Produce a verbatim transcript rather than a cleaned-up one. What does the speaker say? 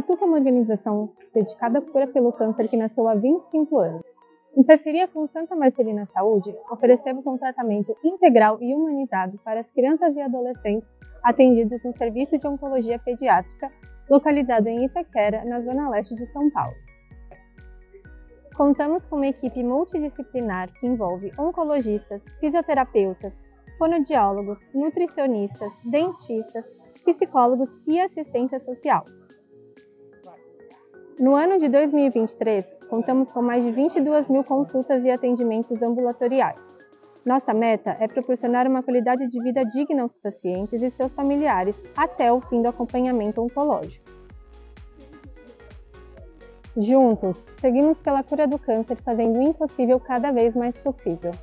A TUCCA é uma organização dedicada à cura pelo câncer que nasceu há vinte e cinco anos. Em parceria com Santa Marcelina Saúde, oferecemos um tratamento integral e humanizado para as crianças e adolescentes atendidos no Serviço de Oncologia Pediátrica, localizado em Itaquera, na zona leste de São Paulo. Contamos com uma equipe multidisciplinar que envolve oncologistas, fisioterapeutas, fonoaudiólogos, nutricionistas, dentistas, psicólogos e assistência social. No ano de dois mil e vinte e três, contamos com mais de vinte e duas mil consultas e atendimentos ambulatoriais. Nossa meta é proporcionar uma qualidade de vida digna aos pacientes e seus familiares até o fim do acompanhamento oncológico. Juntos, seguimos pela cura do câncer, fazendo o impossível cada vez mais possível.